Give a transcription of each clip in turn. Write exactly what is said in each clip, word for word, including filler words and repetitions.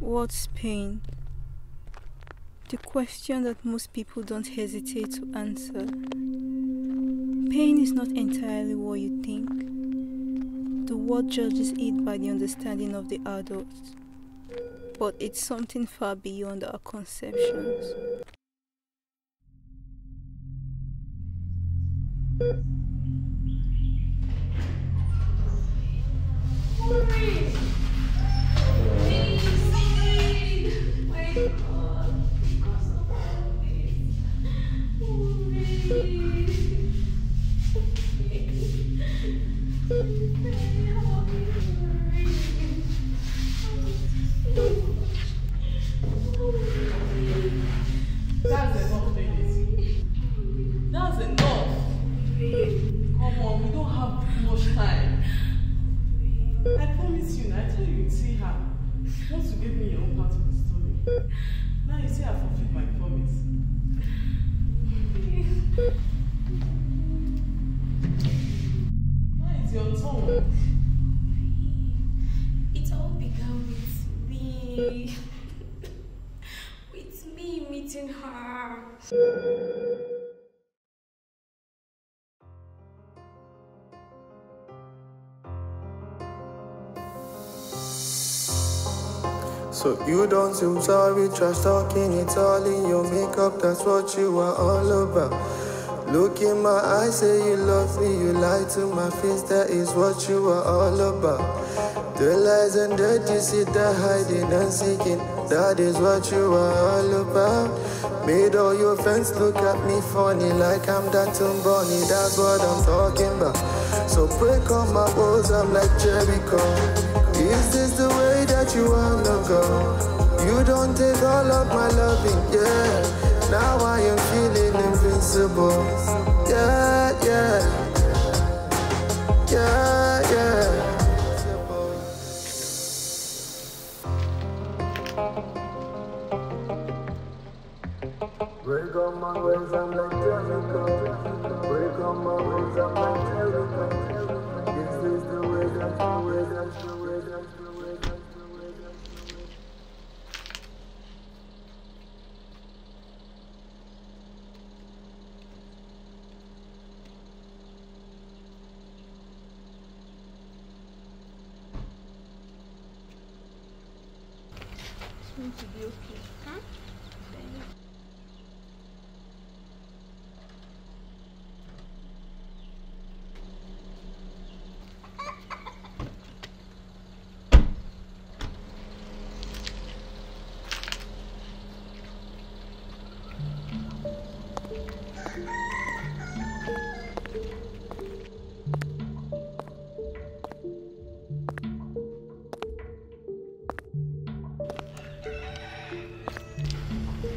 What's pain? The question that most people don't hesitate to answer. Pain is not entirely what you think. The world judges it by the understanding of the adults, but it's something far beyond our conceptions. Maurice! Please, Maureen! My God, because of all this. Maureen! Please, help me, Maureen! Oh, Maureen! That's enough, ladies. That's enough! Come on, we don't have much time. I promise you, I tell you, you'd see her. Once you gave me your own part of the story, now you see I fulfilled my promise. Now it's your turn. It all began with me. With me meeting her. So you don't seem sorry, trash talking, it's all in your makeup, that's what you are all about. Look in my eyes, say you love me, you lie to my face, that is what you are all about. The lies and the deceit, the hiding and seeking, that is what you are all about. Made all your friends look at me funny, like I'm that Tom Bonnie, that's what I'm talking about. So break all my walls, I'm like Jericho. Is this the way that you wanna go? You don't take all of my loving, yeah. Now I am feeling invincible, yeah, yeah. Yeah, yeah. Break on my ways, I'm like Jericho. Break on my ways, I'm like Jericho. Is this the way that you way that you to be okay. Huh?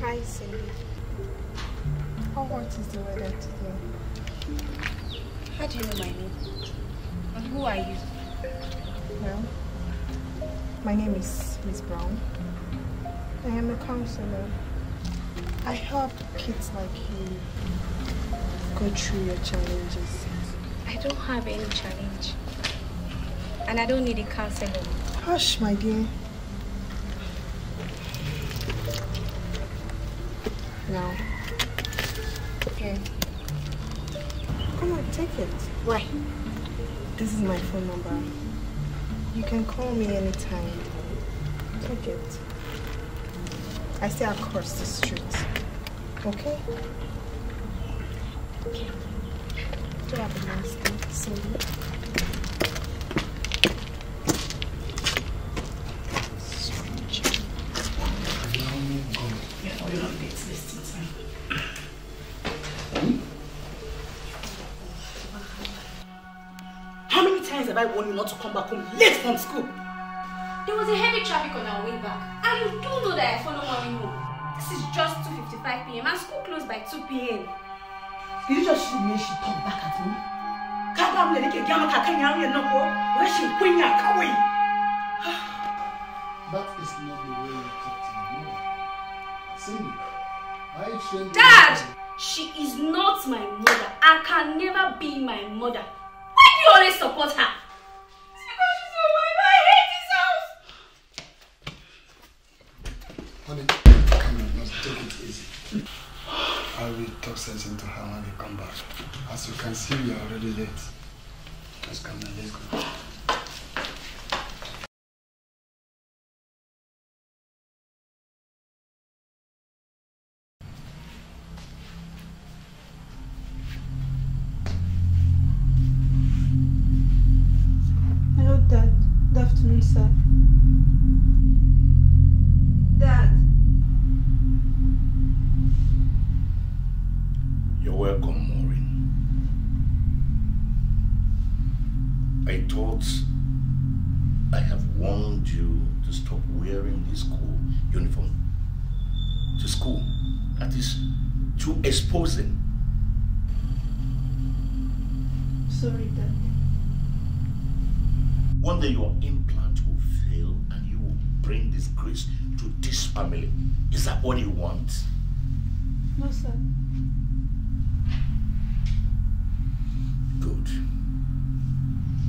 Hi, Cindy. How hot is the weather today? How do you know my name? And who are you? Well, my name is Miss Brown. I am a counselor. I help kids like you go through your challenges. I don't have any challenge. And I don't need a counselor. Hush, my dear. Now. Okay. Come on, take it. Why? This is my phone number. You can call me anytime. Take it. I stay across the street. Okay? Okay. Do you have a nice day, Cindy? I warned you not to come back home late from school. There was a heavy traffic on our way back, and you do know that I follow mommy home. This is just two fifty-five p m and school closed by two p m You just should mean she come back at me. That is not the way you talk to my mother. Cindy, I trained. Dad, she is not my mother. I can never be my mother. Why do you always support her? Because she's my wife. I hate this house. Mommy, come on, let's take it easy. I will talk sense into her when you come back. As you can see, we are already late. Let's come now, let's go. Hello, Dad. Good afternoon, sir. Dad. You're welcome, Maureen. I thought I have warned you to stop wearing this school uniform to school. That is too exposing. Sorry, Dad. One day your implant will fail and you will bring disgrace to this family. Is that what you want? No, sir. Good.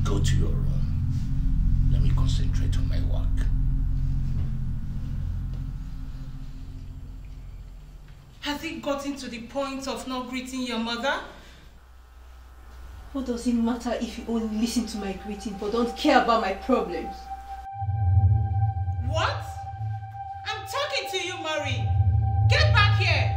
Go to your room. Let me concentrate on my work. Has it gotten to the point of not greeting your mother? What does it matter if you only listen to my greeting but don't care about my problems? What? I'm talking to you, Maureen. Get back here!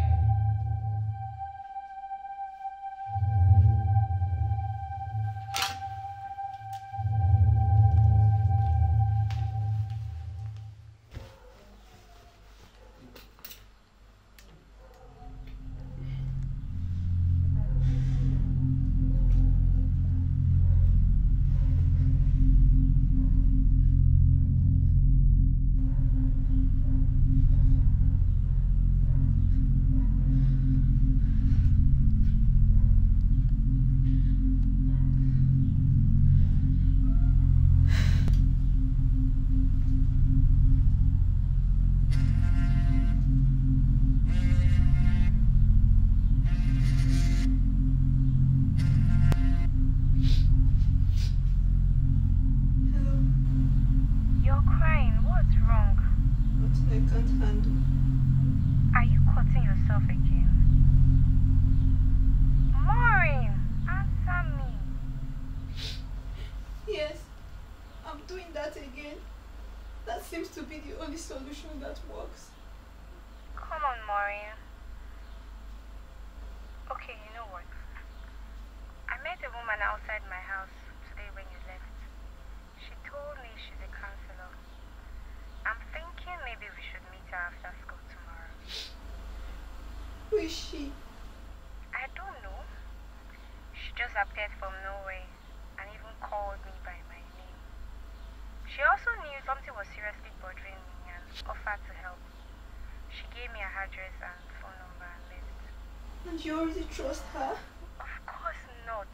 Trust her? Of course not.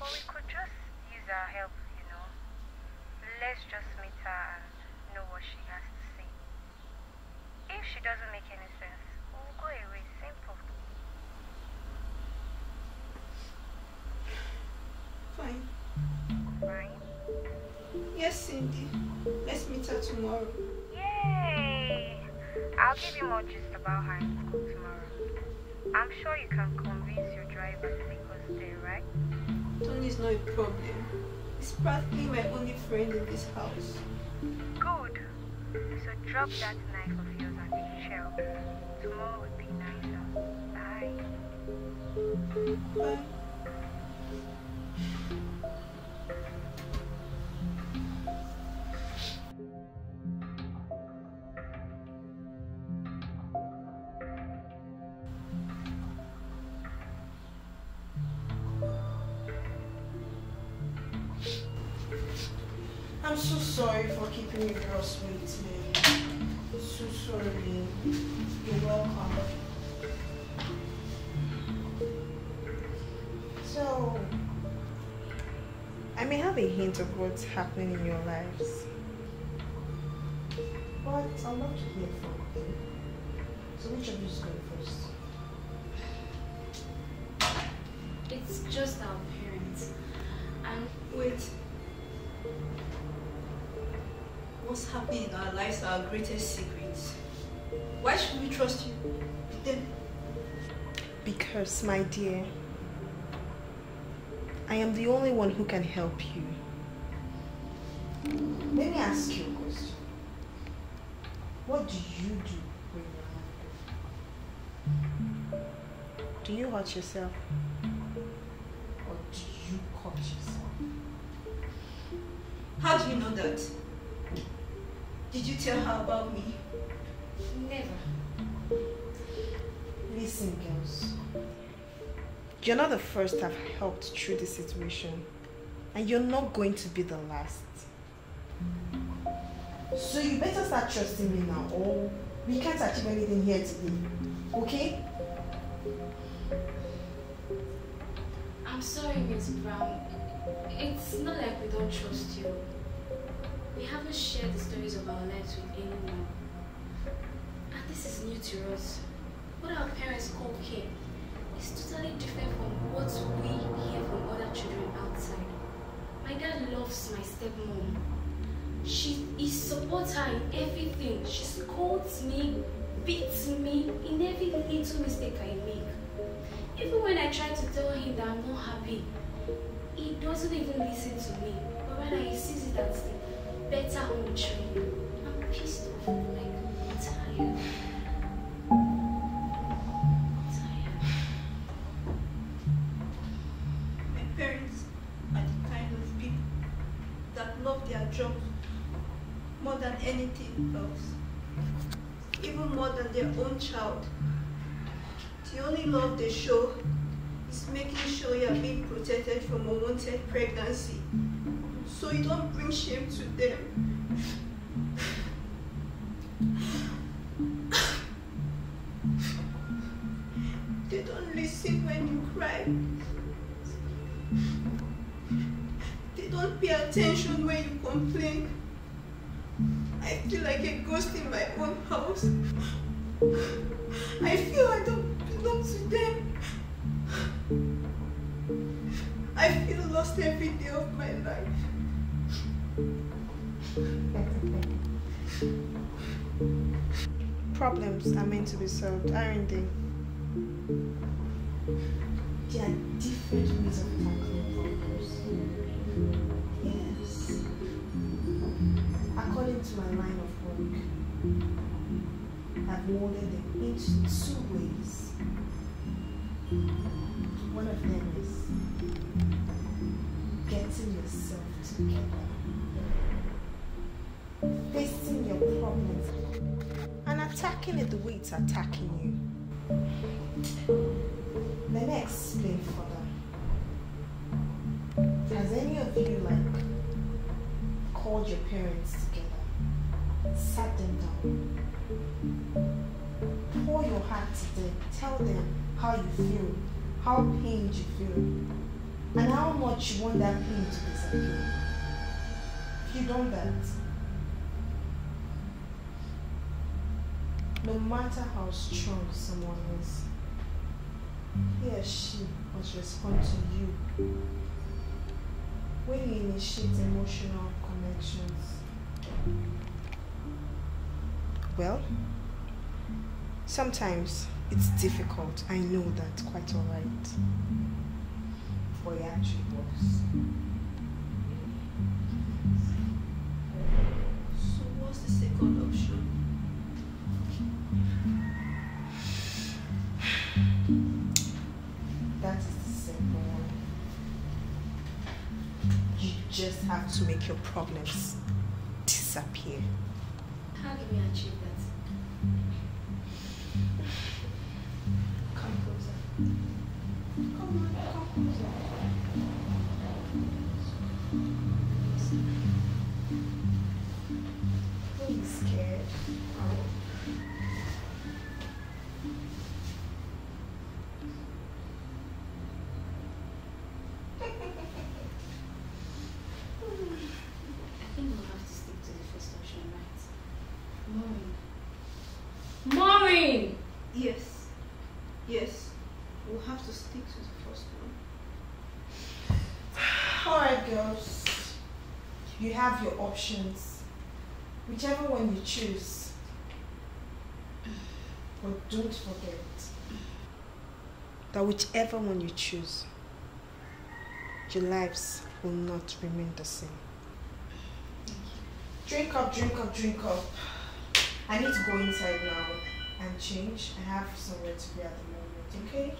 But we could just use her help, you know. Let's just meet her and know what she has to say. If she doesn't make any sense, we'll go away. Simple. Fine. Fine? Yes, Cindy. Let's meet her tomorrow. Yay! I'll give you more gist about her in school tomorrow. I'm sure you can convince your driver to make us stay, right? Tony is not a problem. He's practically my only friend in this house. Good. So drop that knife of yours on the shelf. Tomorrow would be nicer. Bye. Bye. I'm so sorry for keeping you girls waiting. I'm so sorry. You're welcome. So, I may have a hint of what's happening in your lives, but I'm not here for it. So which of you is going first? It's just our parents. And wait. What's happening in our lives are our greatest secrets. Why should we trust you with them? Because, my dear, I am the only one who can help you. Let me ask you a question. What do you do when you're angry? Do you hurt yourself? Or do you hurt yourself? How do you know that? Did you tell her about me? Never. Listen, girls. You're not the first I've helped through this situation. And you're not going to be the last. So you better start trusting me now, or we can't achieve anything here today. Okay? I'm sorry, Miss Brown. It's not like we don't trust you. We haven't shared the stories of our lives with anyone. And this is new to us. What our parents call care is totally different from what we hear from other children outside. My dad loves my stepmom. She he supports her in everything. She scolds me, beats me in every little mistake I make. Even when I try to tell him that I'm not happy, he doesn't even listen to me. But rather he sees it as the better home training. I'm pissed off, like I'm tired. I'm tired. My parents are the kind of people that love their jobs more than anything else, even more than their own child. The only love they show is making sure you are being protected from unwanted pregnancy, so you don't bring shame to them. They don't listen when you cry. They don't pay attention when you complain. I feel like a ghost in my own house. I feel I don't belong to them. I feel lost every day of my life. Problems are meant to be solved, aren't they? There are different ways of tackling problems. According to my line of work, I've molded them into two ways. One of them is getting yourself together, facing your problems, and attacking it the way it's attacking you. Let me explain further. Has any of you, like, called your parents together, sat them down, pour your heart to them, tell them how you feel, how pained you feel, and how much you want that pain to disappear? If you don't that, no matter how strong someone is, he or she must respond to you. When you initiate emotional connections. Well, sometimes it's difficult. I know that's quite alright. But it actually works. So what's the second option? That is the second one. You just have to make your problems disappear. How can we achieve that? Come closer. Come on, come closer. Don't be scared. Maureen! Yes. Yes. We'll have to stick to the first one. Alright, girls. You have your options. Whichever one you choose. But don't forget that whichever one you choose, your lives will not remain the same. Drink up, drink up, drink up. I need to go inside now and change. I have somewhere to be at the moment, okay?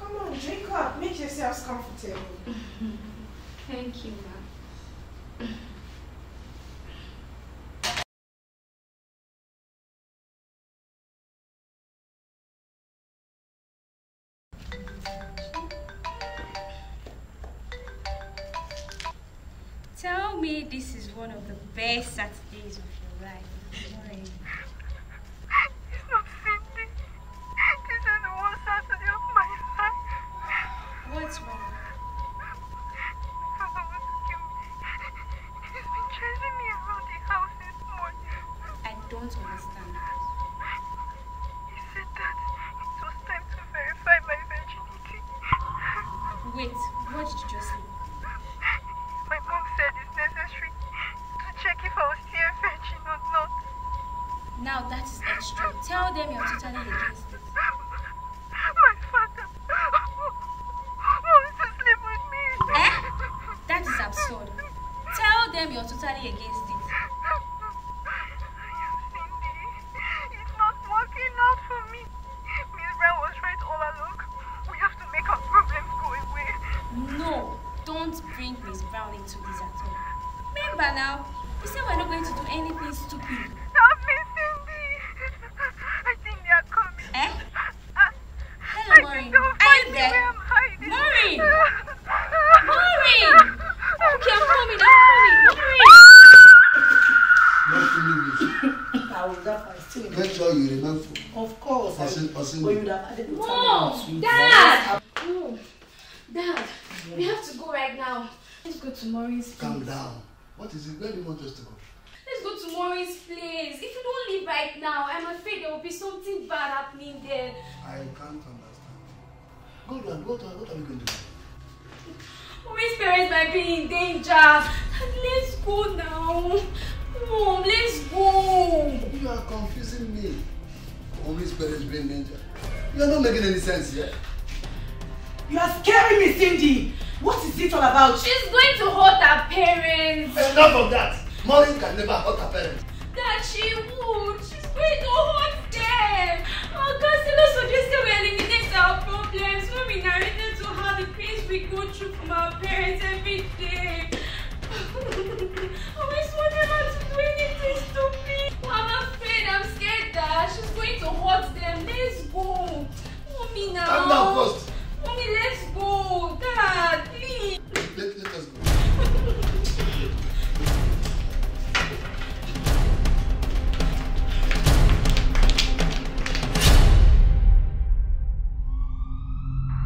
Come on, drink up. Make yourselves comfortable. Thank you, ma'am. Tell me this is one of the best Saturdays of your life. Maureen. It's not Cindy. This is the worst Saturday of my life. What's wrong? Someone wants to kill me. He's been chasing me around the house this morning. I don't understand. He said that it was time to verify my virginity. Wait, what did you say? My mom said it's necessary to check if I was still virgin or not. Now that is extreme. Tell them you're totally against it. My father wants to sleep with me. Eh? That is absurd. Tell them you're totally against it. Cindy, it's not working out for me. Miss Brown was right all along. We have to make our problems go away. No. Don't bring Miss Brown into this at all. Remember now, you said we're not going to do anything stupid. Help me, Cindy. I think they are coming. Eh? I, Hello, I Maureen. Are you there? Maureen! Maureen! Okay, I'm coming, I'm coming. Maureen! I would have still. Make sure you remember. Of course. Person, person. But you would have added. Mom! Dad! Oh. Dad! We have to go right now. Let's go to Maurice's place. Calm down. What is it? Where do you want us to go? Let's go to Maurice's place. If you don't leave right now, I'm afraid there will be something bad happening there. I can't understand. Good one. What are, what are we going to do? Maurice's parents might be in danger. Let's go now. Mom, let's go. You are confusing me. Maurice's parents be in danger. You are not making any sense here. You are scaring me, Cindy! What is it all about? She's going to hurt her parents! Enough of that! Maureen can never hurt her parents! That she would! She's going to hurt them! Our counselor suggested we eliminate our problems when we narrated to her the pains we go through from our parents every day! Always wanted her to do anything stupid! I'm afraid, I'm scared that she's going to hurt them! Let's go! Mommy now! Calm down first! Mommy, let's go! Dad, please! Let, let us go.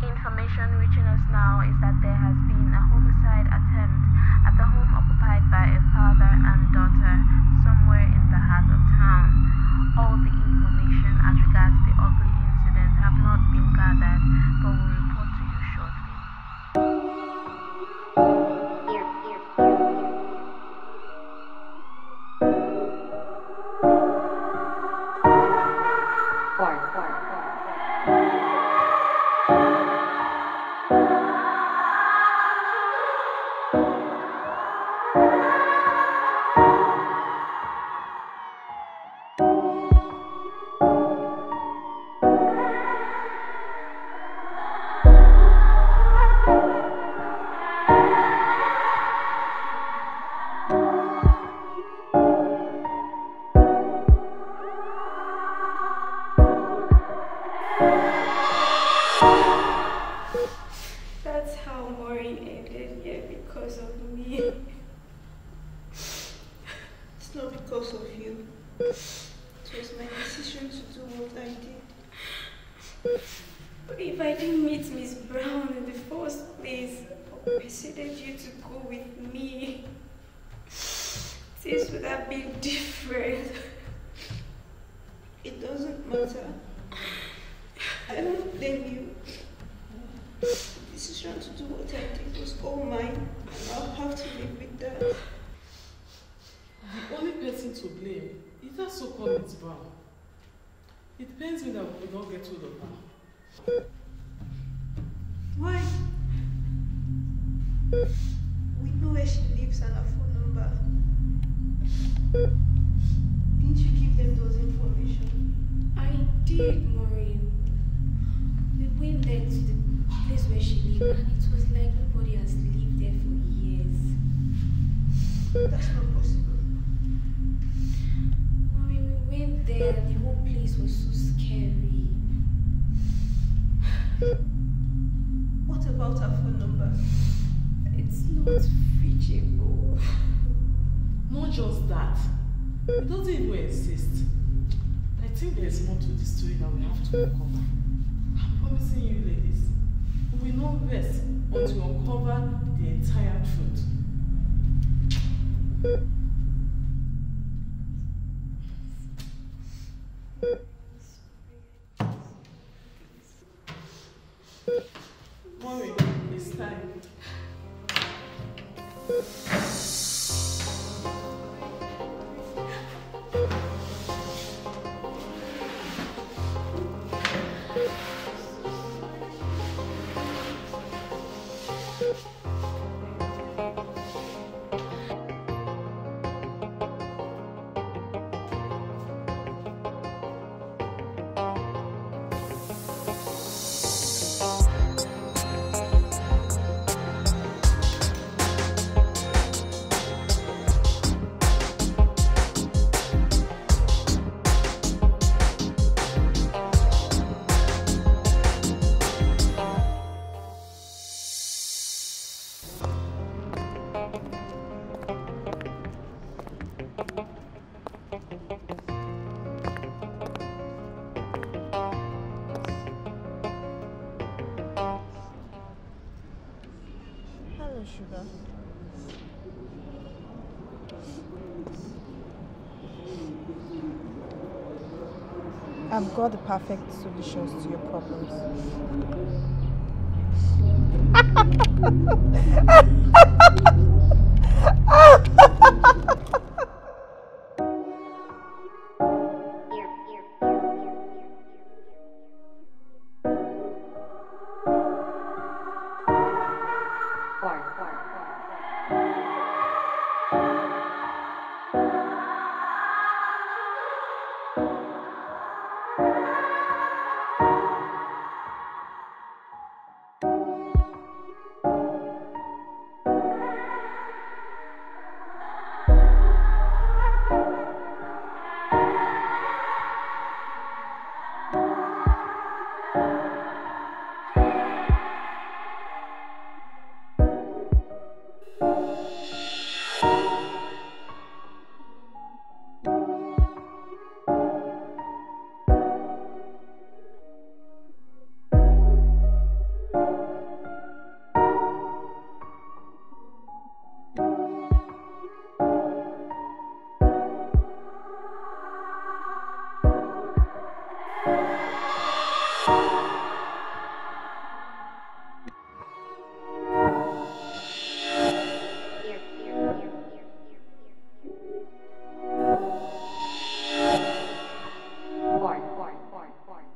Information reaching us now is that there has been a homicide attempt at the home occupied by a father and daughter somewhere in the heart of town. All the information as regards the ugly incident have not been gathered, but will report to you shortly. It pains me that we will not get rid of her. Why? We know where she lives and her phone number. Didn't you give them those information? I did, Maureen. We went there to the place where she lived and it was like nobody has lived there for years. That's not possible. Maureen, we went there and the whole place was so scary. What about her phone number? It's not reachable. Not just that. It doesn't even exist. I think there's more to this story that we have to uncover. I'm promising you, ladies, we will not rest until we uncover the entire truth. Mommy, it's time. I've got the perfect solutions to your problems.